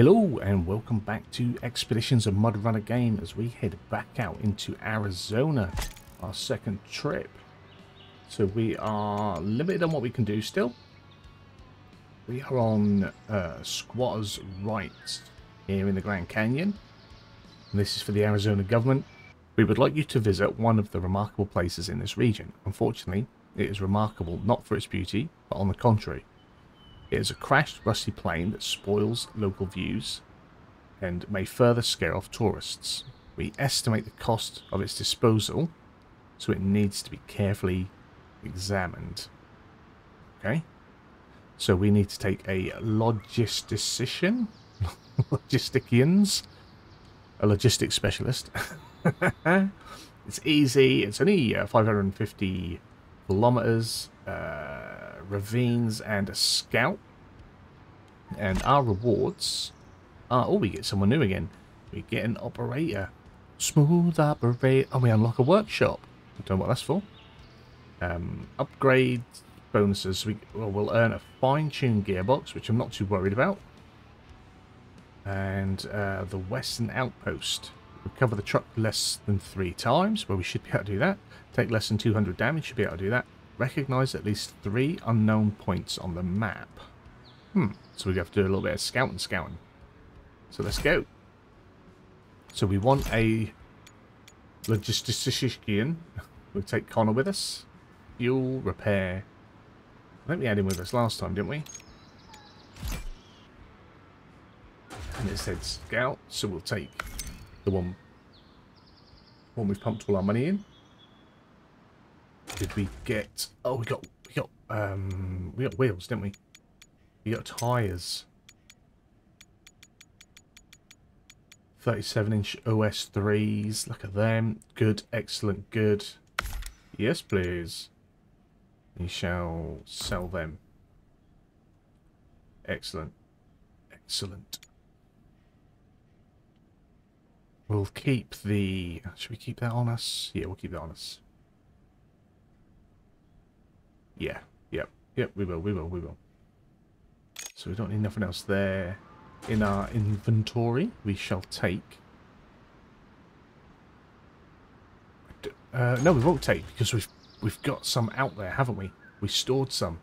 Hello and welcome back to Expeditions: A MudRunner Game as we head back out into Arizona, our second trip. So we are limited on what we can do still. We are on Squatter's rights here in the Grand Canyon. And this is for the Arizona government. We would like you to visit one of the remarkable places in this region. Unfortunately, it is remarkable not for its beauty, but on the contrary. It is a crashed, rusty plain that spoils local views and may further scare off tourists. We estimate the cost of its disposal, so it needs to be carefully examined. Okay, so we need to take a logistics specialist. It's easy. It's only 550 kilometers. Ravines and a scout, and our rewards are, oh, we get someone new again. We get an operator, smooth operator, and we unlock a workshop. I don't know what that's for. Upgrade bonuses. We'll earn a fine-tuned gearbox, which I'm not too worried about, and the Western Outpost. Recover the truck less than 3 times, where we should be able to do that. Take less than 200 damage, should be able to do that. Recognize at least 3 unknown points on the map. So we have to do a little bit of scouting. So let's go. So we want a logistician. We'll take Connor with us. Fuel, repair. I think we had him with us last time, didn't we? And it said scout, so we'll take the one we've pumped all our money in. Did we get? Oh, we got wheels, didn't we? We got tires. 37-inch OS3s. Look at them. Good, excellent, good. Yes, please. We shall sell them. Excellent, excellent. We'll keep the. Should we keep that on us? Yeah, we'll keep that on us. Yeah, yep, we will. So we don't need nothing else there in our inventory. We shall take... no, we won't take, because we've got some out there, haven't we? We stored some.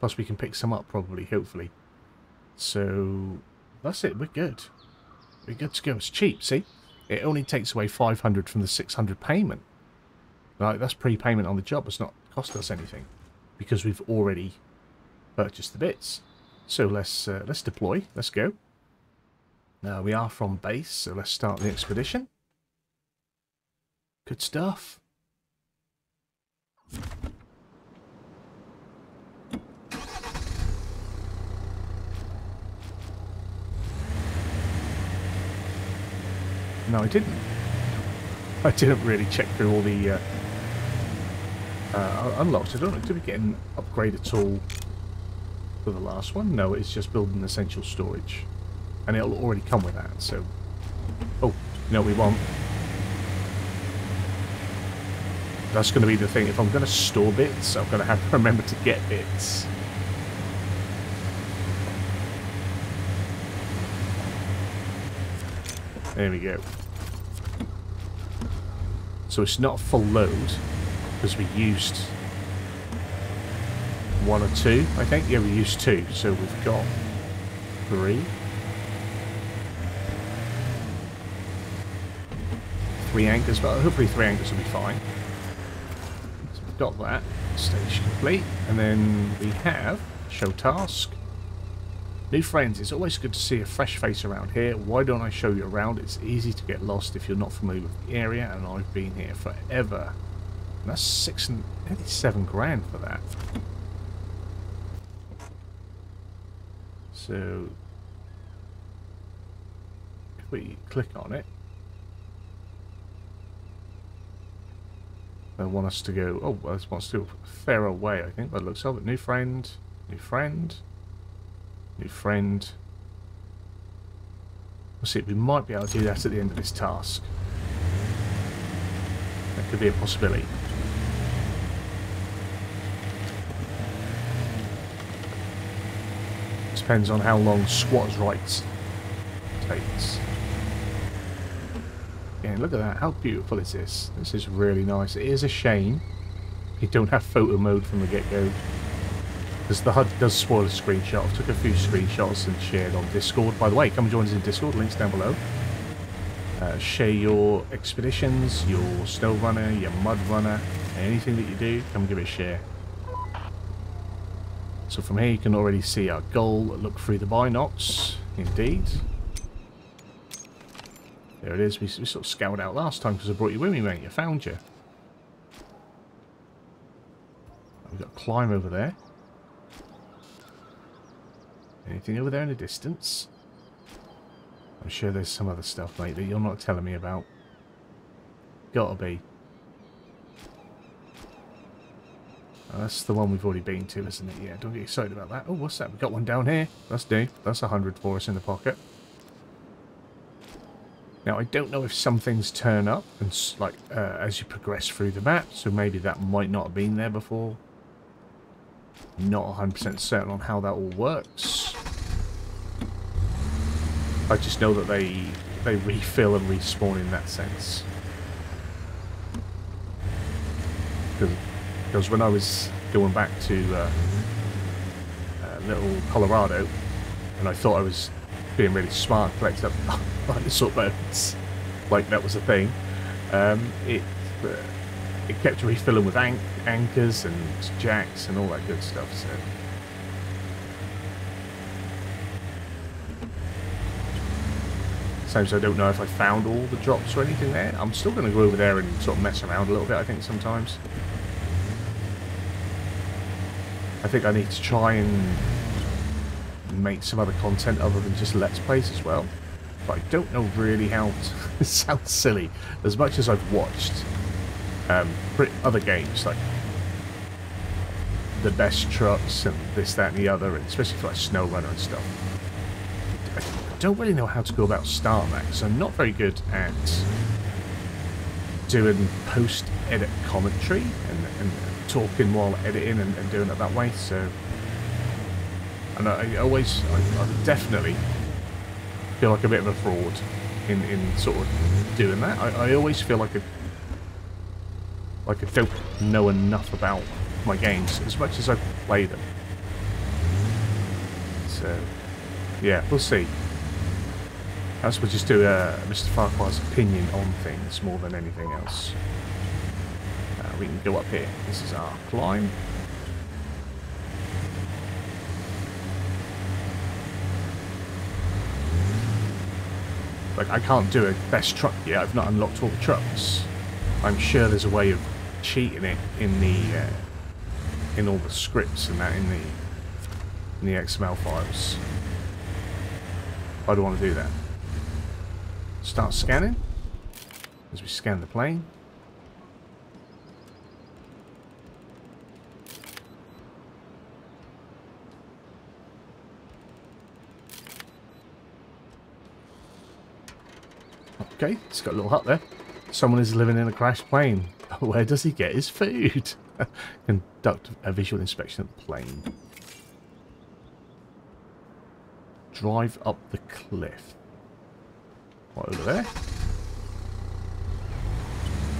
Plus we can pick some up, probably, hopefully. So that's it, we're good. We're good to go. It's cheap, see? It only takes away 500 from the 600 payment. Like, that's prepayment on the job. It's not cost us anything, because we've already purchased the bits. So let's deploy. Let's go. Now we are from base, so let's start the expedition. Good stuff. No, I didn't. I didn't really check through all the unlocked. I don't know, did we get an upgrade at all for the last one? No, it's just building essential storage. And it'll already come with that, so... Oh, no, we won't. That's going to be the thing. If I'm going to store bits, I'm going to have to remember to get bits. There we go. So it's not full load, because we used 1 or 2, I think. Yeah, we used 2, so we've got 3. 3 anchors, but hopefully 3 anchors will be fine. So we've got that. Stage complete. And then we have show task. New friends, it's always good to see a fresh face around here. Why don't I show you around? It's easy to get lost if you're not familiar with the area, and I've been here forever. That's 6 and 7 grand for that. So if we click on it, they want us to go. Oh, well, this one's still a fair away, I think, by the looks of it. New friend, new friend, new friend. We'll see. We might be able to do that at the end of this task. That could be a possibility. Depends on how long Squatter's rights plates. And look at that, how beautiful it is. This is really nice. It is a shame you don't have photo mode from the get-go, because the HUD does spoil a screenshot. I took a few screenshots and shared on Discord. By the way, come join us in Discord, links down below. Share your expeditions, your snow runner, your mud runner, anything that you do, come give it a share. So from here you can already see our goal, look through the binocs, indeed. There it is, we sort of scoured out last time because I brought you with me, mate, I found you. We've got to climb over there. Anything over there in the distance? I'm sure there's some other stuff, mate, that you're not telling me about. Gotta be. Oh, that's the one we've already been to, isn't it? Yeah, don't get excited about that. Oh, what's that? We've got one down here. That's new. That's 100 for us in the pocket. Now, I don't know if some things turn up and like as you progress through the map, so maybe that might not have been there before. Not 100% certain on how that all works. I just know that they refill and respawn in that sense. Because when I was going back to Little Colorado, and I thought I was being really smart, collected up dinosaur bones, like that was a thing, it kept refilling with anchors and jacks and all that good stuff. So sometimes I don't know if I found all the drops or anything there. I'm still going to go over there and sort of mess around a little bit, I think, sometimes. I think I need to try and make some other content other than just Let's Plays as well. But I don't know really how to... It sounds silly. As much as I've watched other games, like the best trucks and this, that and the other, and especially for like SnowRunner and stuff, I don't really know how to go about Star Max. I'm not very good at doing post-edit commentary and talking while editing and doing it that way, so... And I definitely feel like a bit of a fraud in sort of doing that. I always feel like I don't know enough about my games, as much as I play them. So, yeah, we'll see. As we'll just do Mr. Farquhar's opinion on things more than anything else. We can go up here. This is our climb. Like, I can't do a best truck yet. I've not unlocked all the trucks. I'm sure there's a way of cheating it in the in all the scripts and that in the XML files. I don't want to do that. Start scanning as we scan the plane. Okay, it's got a little hut there. Someone is living in a crashed plane. Where does he get his food? Conduct a visual inspection of the plane. Drive up the cliff. What, over there?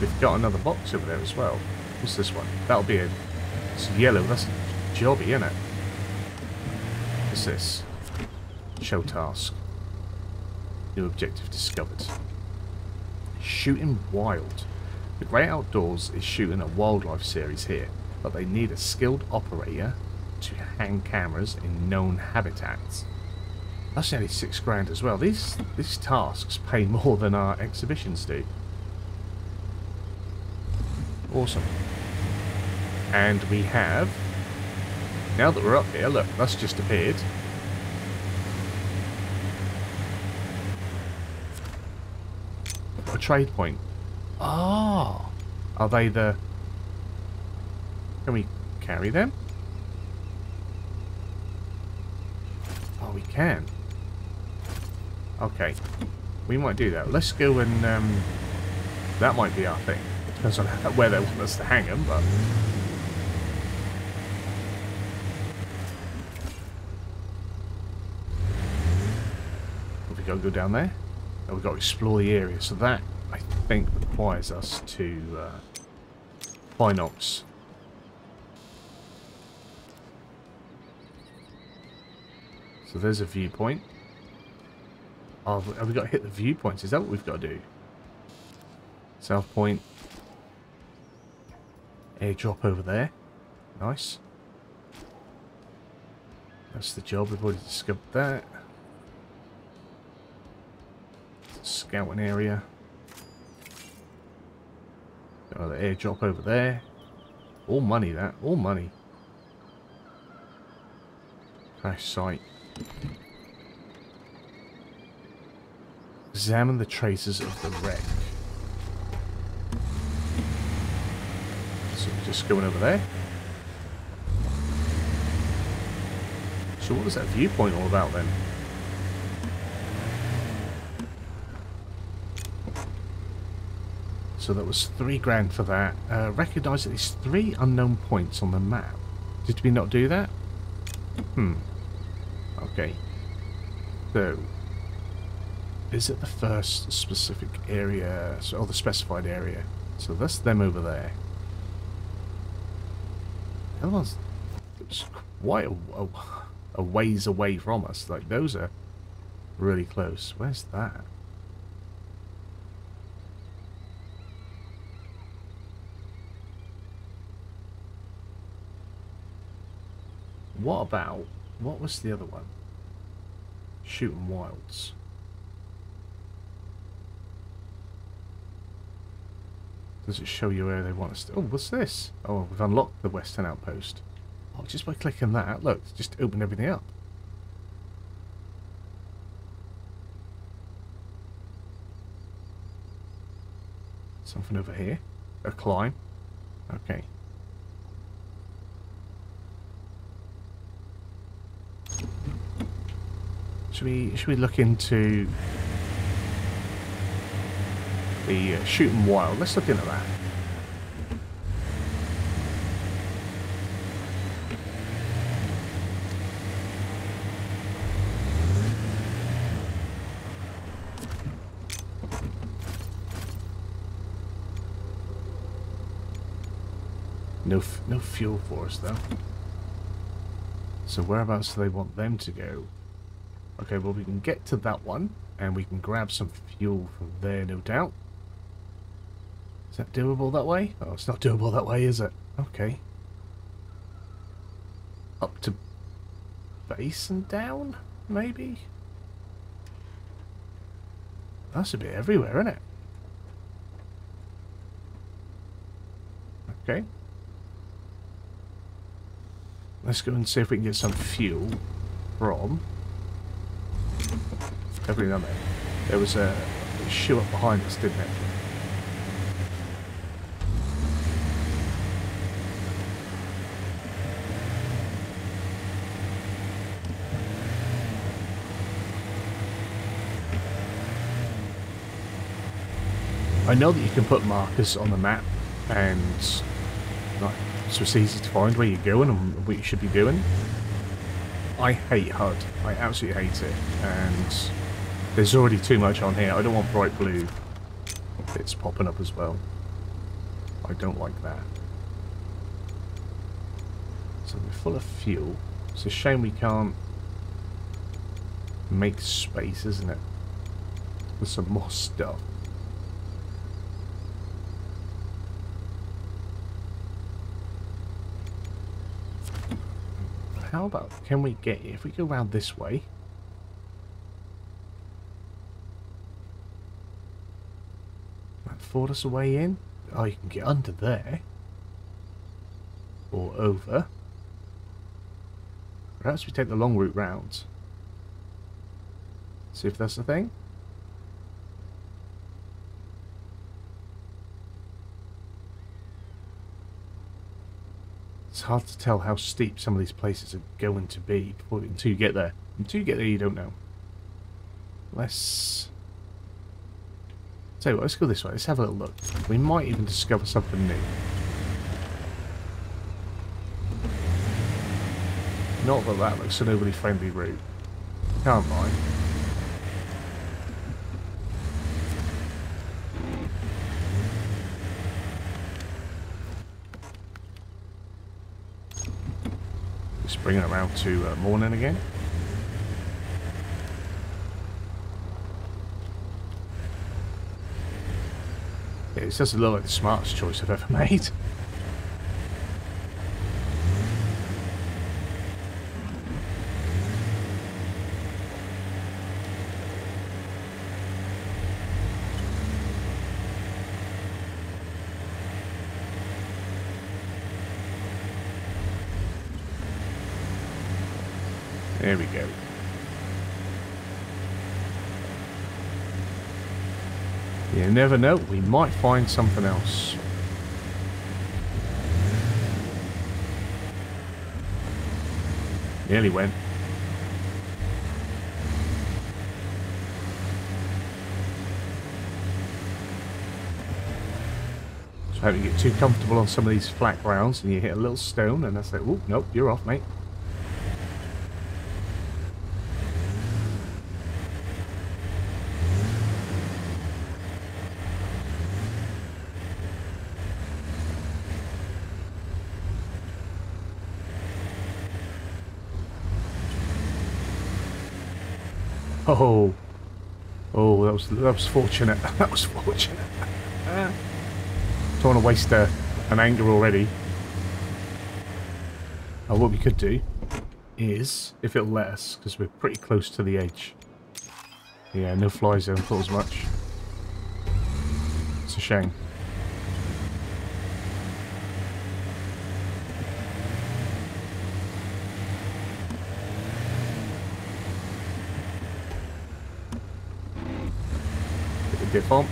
We've got another box over there as well. What's this one? That'll be a... It's yellow. That's a jobby, isn't it? What's this? Show task. New objective discovered. Shootin' Wild. The Great Outdoors is shooting a wildlife series here, but they need a skilled operator to hang cameras in known habitats. That's only 6 grand as well. These tasks pay more than our exhibitions do. Awesome. And we have, now that we're up here, look, that's just appeared. A trade point. Ah, oh, are they the? Can we carry them? Oh, we can. Okay, we might do that. Let's go and that might be our thing. Depends on where they want us to hang them, but we'll be we gotta go down there, and we've got to explore the area. So that, I think, requires us to find Ox. So there's a viewpoint. Oh, have we got to hit the viewpoints? Is that what we've got to do? South Point. Airdrop over there. Nice. That's the job. We've already discovered that. Scouting area. Got another airdrop over there. All money, that. All money. Crash site. Examine the traces of the wreck. So we're just going over there. So what was that viewpoint all about then? So that was $3,000 for that. Recognise at least 3 unknown points on the map. Did we not do that? Okay. So... is it the first specific area, or the specified area? So that's them over there. That one's quite a ways away from us. Like, those are really close. Where's that? What about... what was the other one? Shootin' Wilds. Does it show you where they want us to... oh, what's this? Oh, we've unlocked the Western Outpost. Oh, just by clicking that, look, just open everything up. Something over here. A climb. Okay. Should we look into... the Shootin' Wild. Let's look into that. No fuel for us though. So whereabouts do they want them to go? Okay, well we can get to that one and we can grab some fuel from there, no doubt. Is that doable that way? Oh, it's not doable that way, is it? Okay. Up to base and down, maybe? That's a bit everywhere, isn't it? Okay. Let's go and see if we can get some fuel from... every now and then. There was a shoe up behind us, didn't it? I know that you can put markers on the map, and so it's easy to find where you're going and what you should be doing. I hate HUD. I absolutely hate it, and there's already too much on here. I don't want bright blue bits popping up as well. I don't like that. So we're full of fuel. It's a shame we can't make space, isn't it? With some more stuff. How about, can we get, if we go around this way? That afford us a way in? Oh, you can get under there. Or over. Perhaps we take the long route round. See if that's the thing. It's hard to tell how steep some of these places are going to be until you get there. Until you get there, you don't know. Let's... tell you what, let's go this way. Let's have a little look. We might even discover something new. Not that that looks an overly friendly route. Can't mind. bring it around to morning again. It doesn't look like the smartest choice I've ever made. There we go. You never know, we might find something else. Nearly went. So hope you get too comfortable on some of these flat grounds and you hit a little stone and that's like, oh, nope, you're off, mate. Oh, oh, that was fortunate. That was fortunate. Don't want to waste an anger already. Now what we could do is, if it'll let us, because we're pretty close to the edge. Yeah, no fly zone, thought as much. It's a shame. Bump.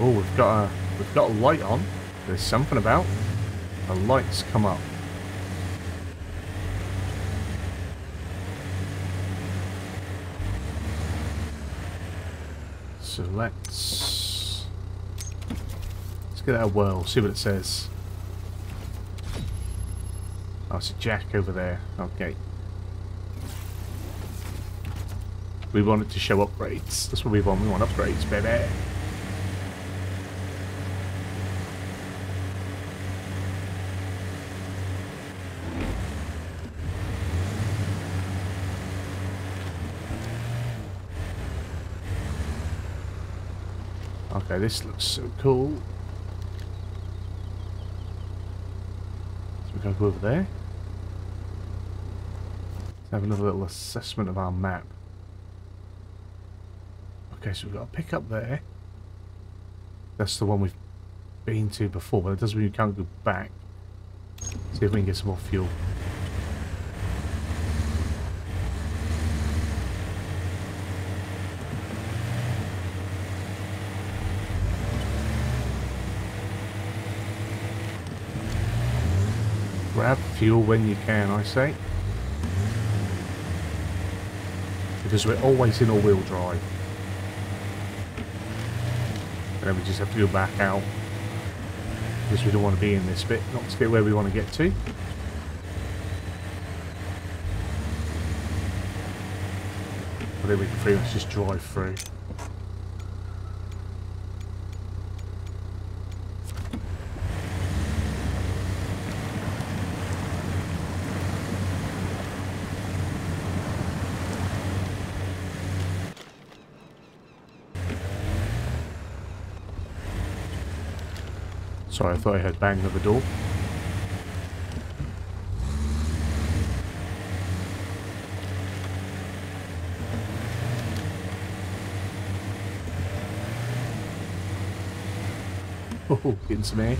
Oh, we've got a light on. There's something about the lights come up. So let's give that a whirl. See what it says. Oh, it's a jack over there. Okay. We want it to show upgrades. That's what we want. We want upgrades, baby. Okay, this looks so cool. So we're going to go over there. Let's have another little assessment of our map. Okay, so we've got a pickup there. That's the one we've been to before, but it doesn't mean we can't go back. See if we can get some more fuel. Grab fuel when you can, I say. Because we're always in all-wheel drive. And then we just have to go back out because we don't want to be in this bit, not to get where we want to get to. But then we can pretty much just drive through. Sorry, I thought I heard bang of the door. Oh, getting some air.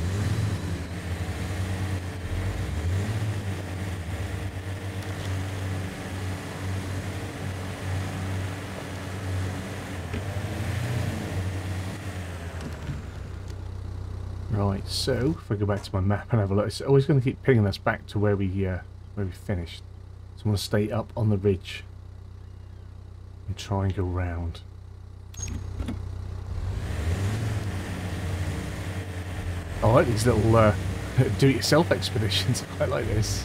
Right, so if I go back to my map and have a look, it's always going to keep pinging us back to where we finished. So I want to stay up on the ridge and try and go round. I like these little do-it-yourself expeditions. I like this.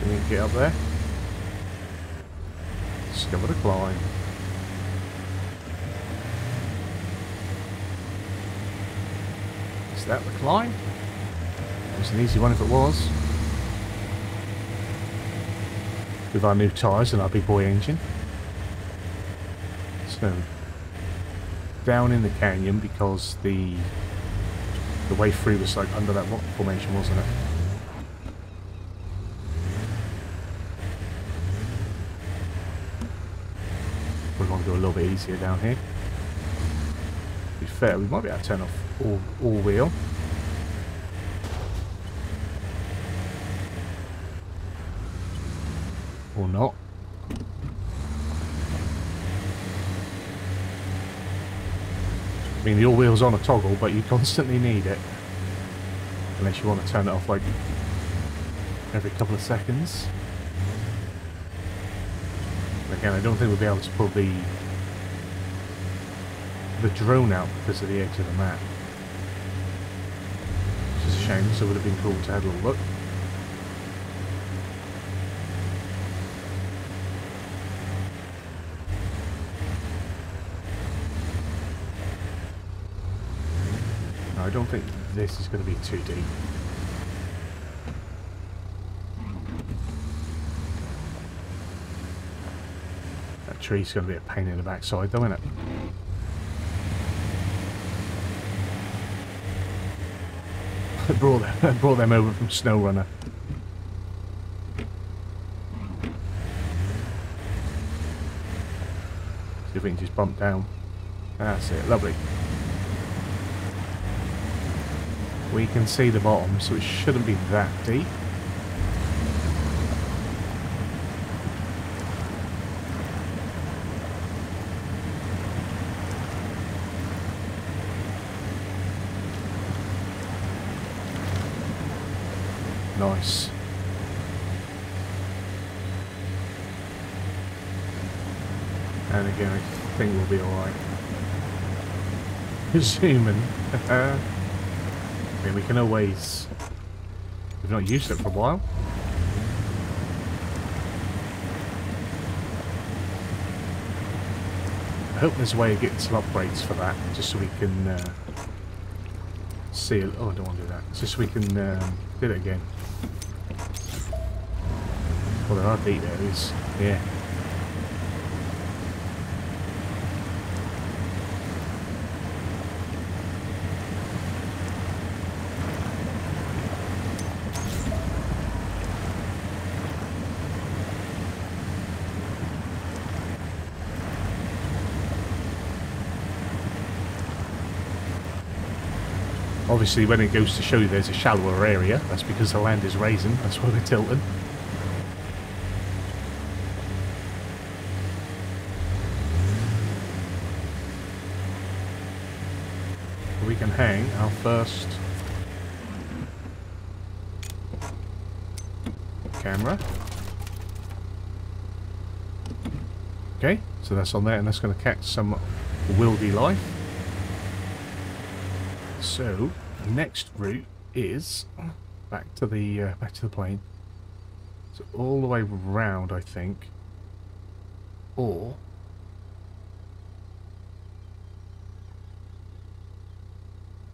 Can we get up there? Discover the climb. That's that recline. It was an easy one if it was. With our new tyres and our big boy engine. So, down in the canyon because the way through was like under that rock formation, wasn't it? We're going to go a little bit easier down here. To be fair, we might be able to turn off all wheel. Or not. I mean, the all-wheel's on a toggle, but you constantly need it. Unless you want to turn it off, like, every couple of seconds. But again, I don't think we'll be able to pull the drone out because of the edge of the map. Which is a shame, so it would have been cool to have a little look. I don't think this is going to be too deep. That tree's going to be a pain in the backside, though, isn't it? I brought them over from SnowRunner. See if we can just bump down. That's it, lovely. We can see the bottom, so it shouldn't be that deep. Nice. And again, I think we'll be alright. Assuming. I mean, we can always, we've not used it for a while. I hope there's a way of getting some upgrades for that, just so we can see, oh, I don't want to do that, just so we can do it again. Well, there are deep areas, yeah. Obviously, when it goes to show you there's a shallower area, that's because the land is raising, that's why we're tilting. We can hang our first camera. Okay, so that's on there, and that's going to catch some wildy life. So, the next route is back to the plane. So all the way round, I think, or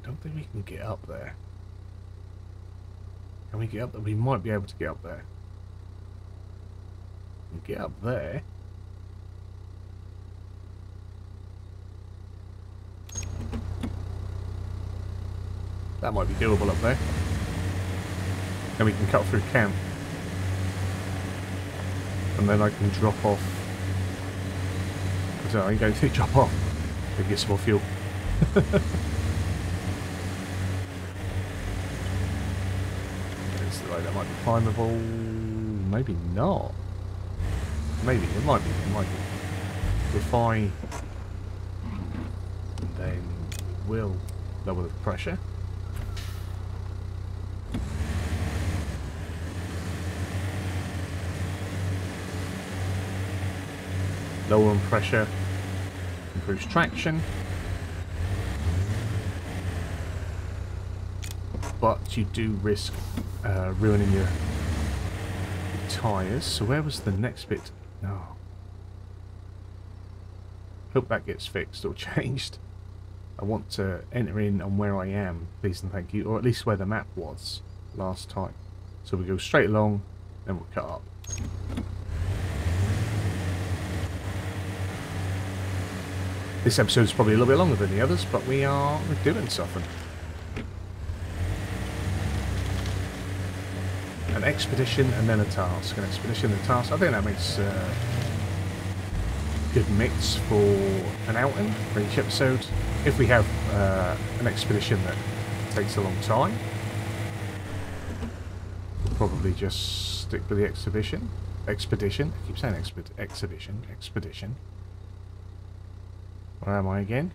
I don't think we can get up there. Can we get up there? We might be able to get up there. We can get up there. That might be doable up there. Then we can cut through camp. And then I can drop off. I don't know, I ain't going to drop off. I can get some more fuel. That might be climbable. Maybe not. Maybe, it might be. It might be. If I then will lower the pressure. Lower on pressure, improves traction, but you do risk ruining your tyres. So where was the next bit? No. Hope that gets fixed or changed. I want to enter in on where I am, please and thank you, or at least where the map was last time. So we go straight along, then we'll cut up. This episode's probably a little bit longer than the others, but we're doing something. An expedition and then a task. An expedition and a task. I think that makes a good mix for an outing for each episode. If we have an expedition that takes a long time, we'll probably just stick with the exhibition. Expedition. I keep saying exhibition. Expedition. Where am I again?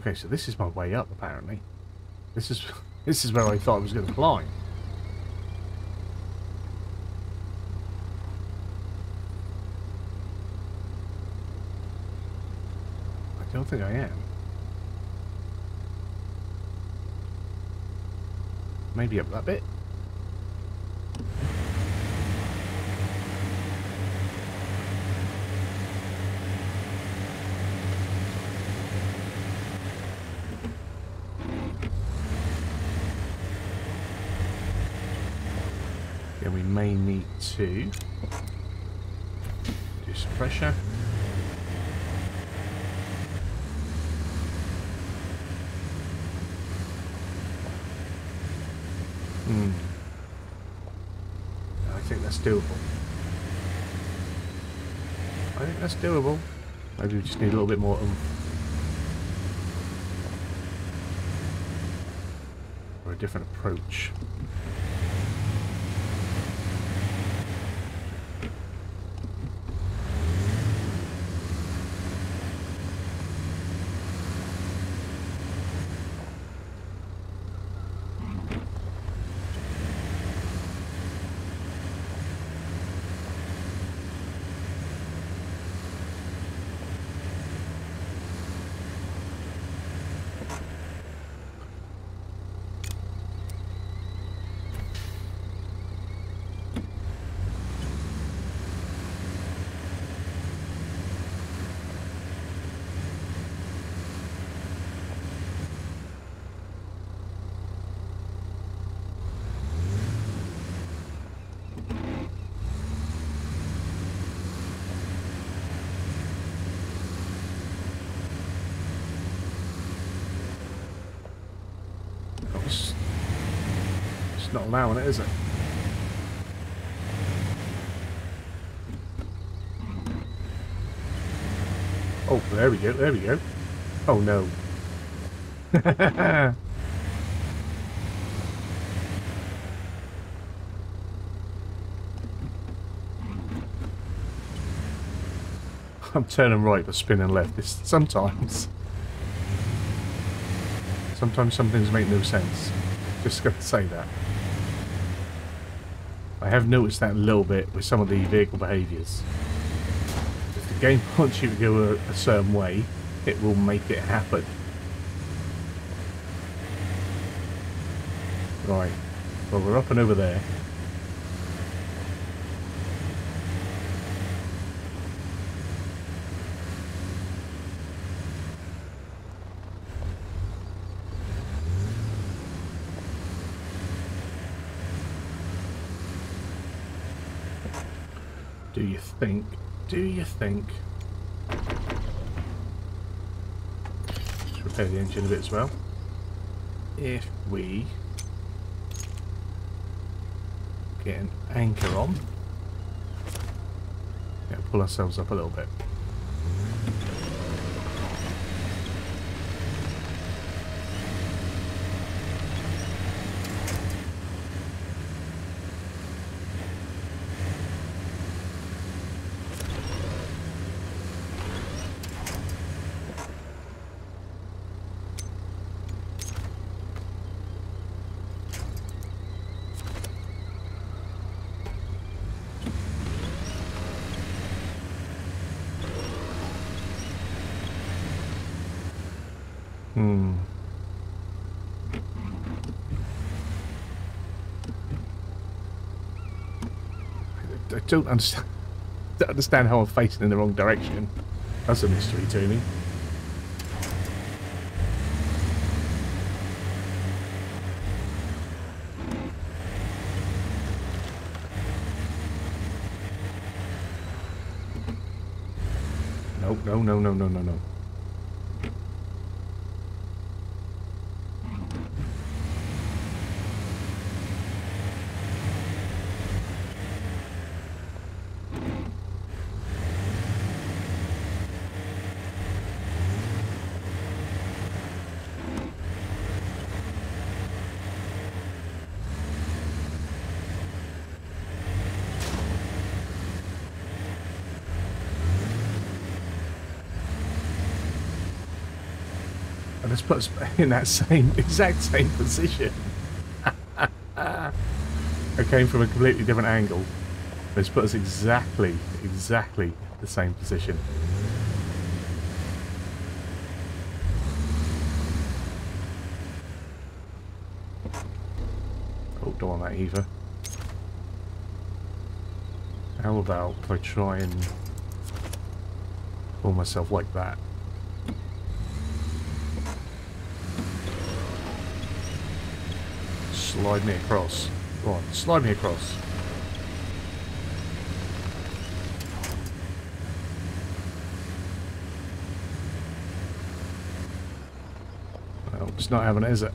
Okay, so this is my way up, apparently. This is where I thought I was going to climb. I don't think I am. Maybe up that bit? May need to do some pressure. I think that's doable. Maybe we just need a little bit more or a different approach. Not allowing it, is it? Oh, there we go, Oh no. I'm turning right but spinning left. This sometimes some things make no sense. Just gotta say that. I have noticed that a little bit with some of the vehicle behaviours. If the game wants you to go a certain way, it will make it happen. Right, well we're up and over there. Do you think? Let's repair the engine a bit as well. If we get an anchor on, yeah, pull ourselves up a little bit. I don't understand. to understand how I'm facing in the wrong direction. That's a mystery to me. Nope, no, no, no, no, no, no. Put us in that same exact position. I came from a completely different angle. This put us exactly the same position. Oh, don't want that either. How about if I try and pull myself like that? Slide me across. Go on, slide me across. Well, it's not having it, is it?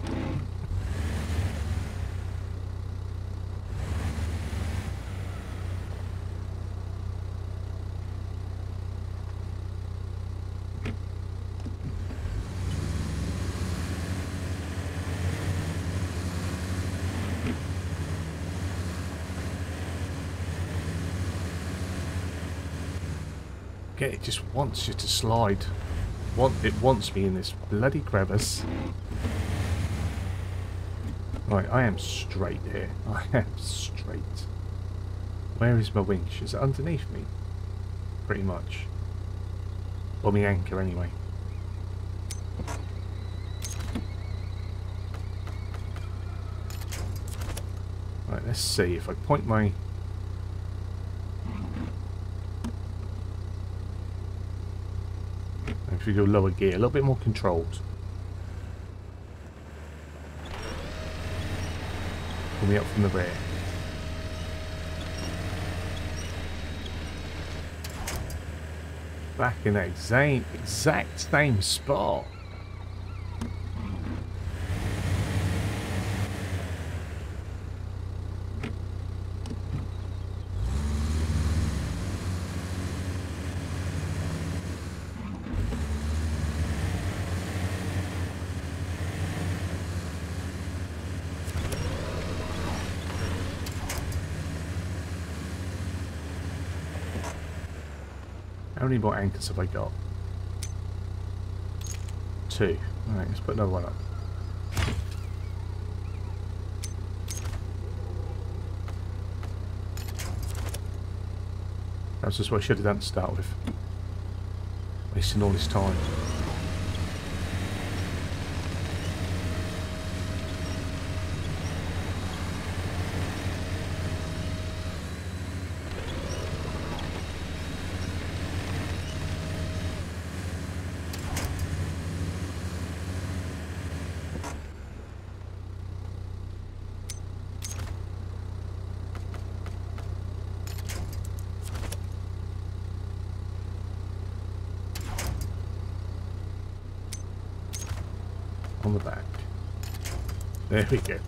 Yeah, it just wants you to slide. It wants me in this bloody crevice. Right, I am straight here. I am straight. Where is my winch? Is it underneath me? Pretty much. Or my anchor, anyway. Right, let's see. If I point my... If we go lower gear, a little bit more controlled. Pull me up from the rear. Back in that exact same spot. How many more anchors have I got? 2. Alright, let's put another one up. That's just what I should have done to start with. Wasting all this time. On the back. There we go.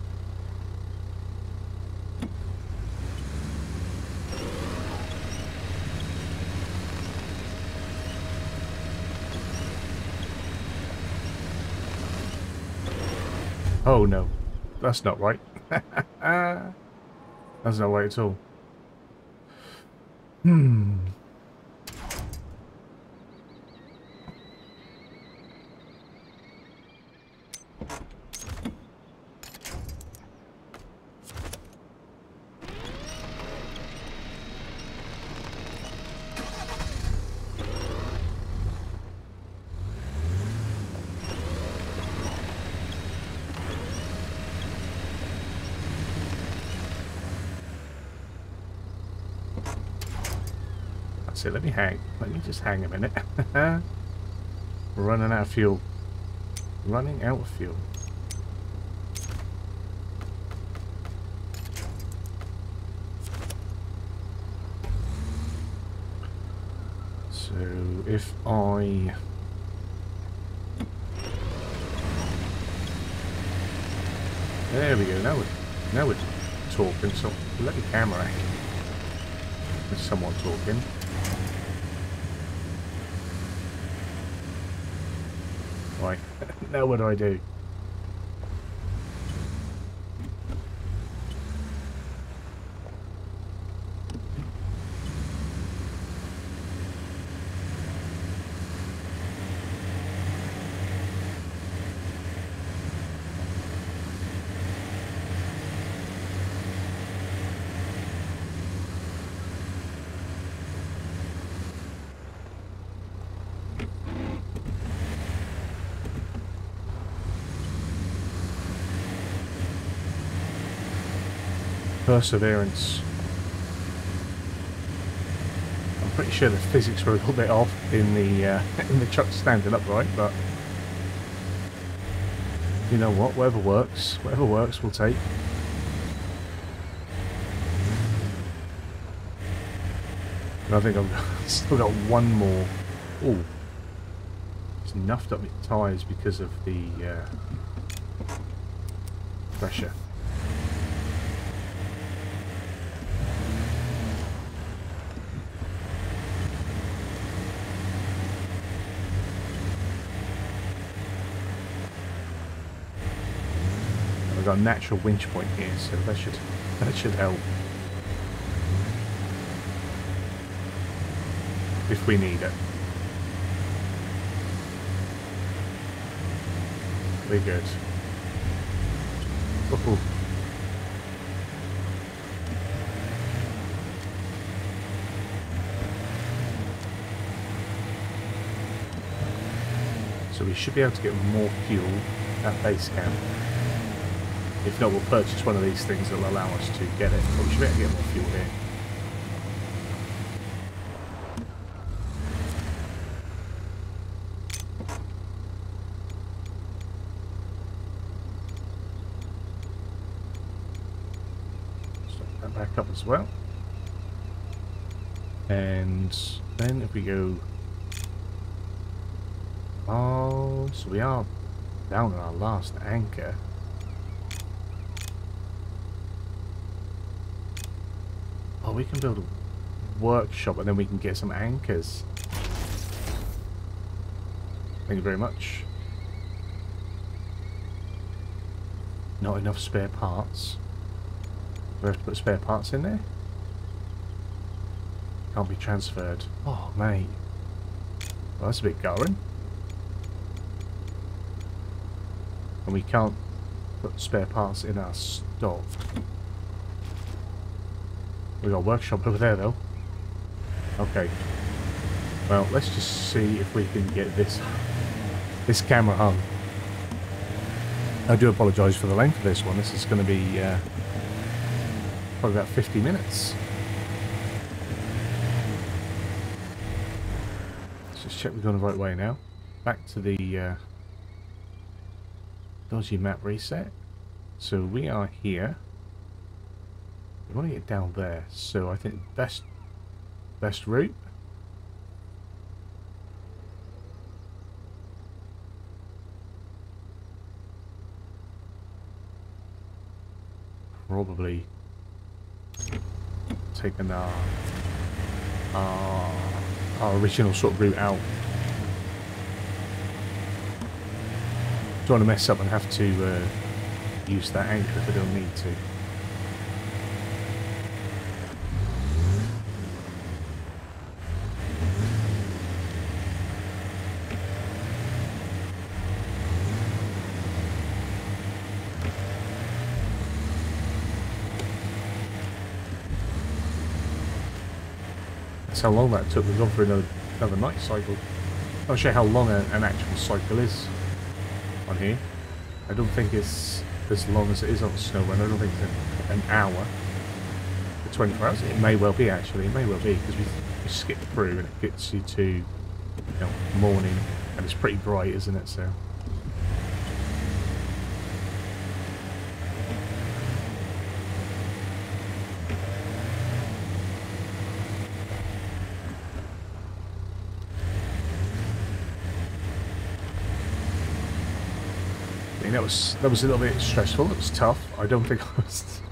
Oh no. That's not right. That's not right at all. so let me hang. Let me just hang a minute. We're running out of fuel. Running out of fuel. So if I... There we go, now we're talking, so let the camera hang. There's someone talking. Right, now what do I do? Perseverance. I'm pretty sure the physics were a little bit off in the truck standing upright, but you know what? Whatever works, we'll take. And I think I've still got one more. Oh, it's nuffed up my tyres because of the pressure. We've got a natural winch point here, so that should help if we need it. We're good. Ooh. So we should be able to get more fuel at base camp. If not, we'll purchase one of these things that will allow us to get it. But we should be able to get more fuel here. Start that back up as well. And then if we go... Oh, so we are down on our last anchor. We can build a workshop and then we can get some anchors. Thank you very much. Not enough spare parts. Do we have to put spare parts in there? Can't be transferred. Oh, mate. Well, that's a bit gutting. And we can't put spare parts in our stock. We got a workshop over there though. Okay. Well, let's just see if we can get this camera hung. I do apologise for the length of this one. This is going to be probably about 50 minutes. Let's just check we're going the right way now. Back to the dodgy map reset. So we are here. We want to get down there, so I think the best route probably taking our original sort of route out. Don't want to mess up and have to use that anchor if I don't need to. How long that took. We've gone for another night cycle. I'll show you how long an actual cycle is on here. I don't think it's as long as it is on the snow run. I don't think it's an hour for 24 hours. It may well be, actually. It may well be, because you skip through and it gets you to, you know, morning, and it's pretty bright, isn't it? So that was a little bit stressful. It was tough. I don't think I was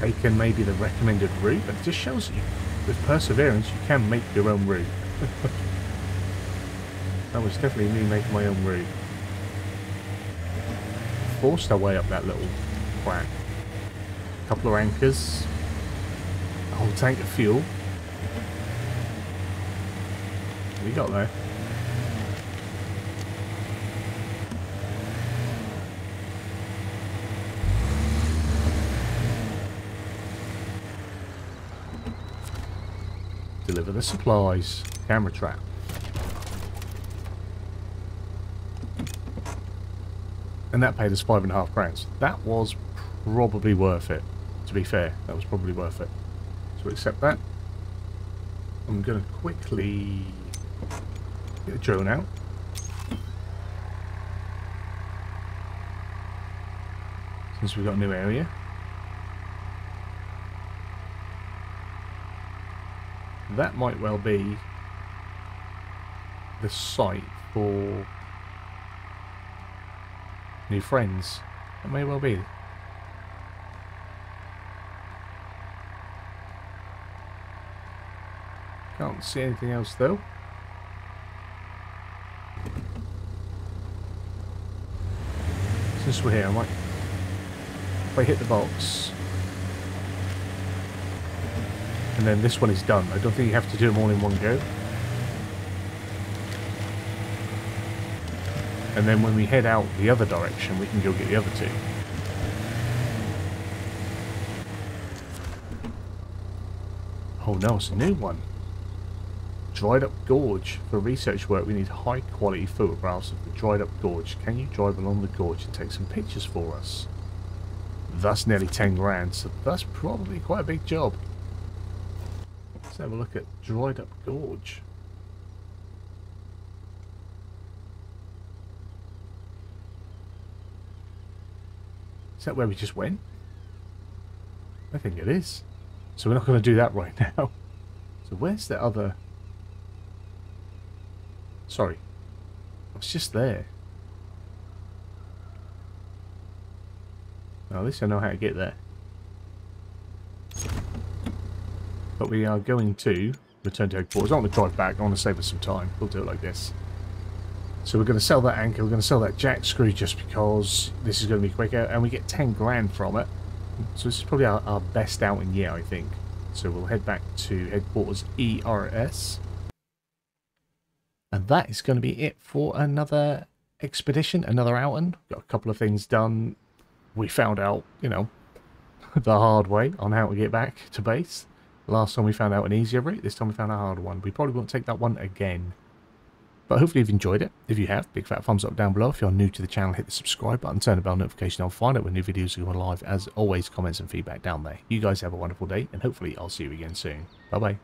taking maybe the recommended route, but it just shows you with perseverance you can make your own route. That was definitely me making my own route. Forced our way up that little plank. A couple of anchors, a whole tank of fuel. We got there. Deliver the supplies. Camera trap. And that paid us £5.5. That was probably worth it, to be fair. That was probably worth it. So we accept that. I'm going to quickly get a drone out. Since we've got a new area. That might well be the site for new friends. It may well be. Can't see anything else though. Since we're here, I might, if I hit the box. And then this one is done. I don't think you have to do them all in one go. And then when we head out the other direction, we can go get the other two. Oh no, it's a new one. Dried Up Gorge. For research work, we need high quality photographs of the Dried Up Gorge. Can you drive along the gorge and take some pictures for us? That's nearly 10 grand, so that's probably quite a big job. Let's have a look at Dried Up Gorge. Is that where we just went? I think it is. So we're not going to do that right now. So where's the other... Sorry. I was just there. Well, at least I know how to get there. But we are going to return to headquarters. I want to drive back. I want to save us some time. We'll do it like this. So we're going to sell that anchor. We're going to sell that jack screw just because this is going to be quicker. And we get 10 grand from it. So this is probably our best outing yet, I think. So we'll head back to headquarters ERS. And that is going to be it for another expedition, another outing. Got a couple of things done. We found out, you know, the hard way on how to get back to base. Last time we found out an easier route, this time we found a hard one. We probably won't take that one again. But hopefully you've enjoyed it. If you have, big fat thumbs up down below. If you're new to the channel, hit the subscribe button, turn the bell notification on, find out when new videos are going live. As always, comments and feedback down there. You guys have a wonderful day, and hopefully I'll see you again soon. Bye-bye.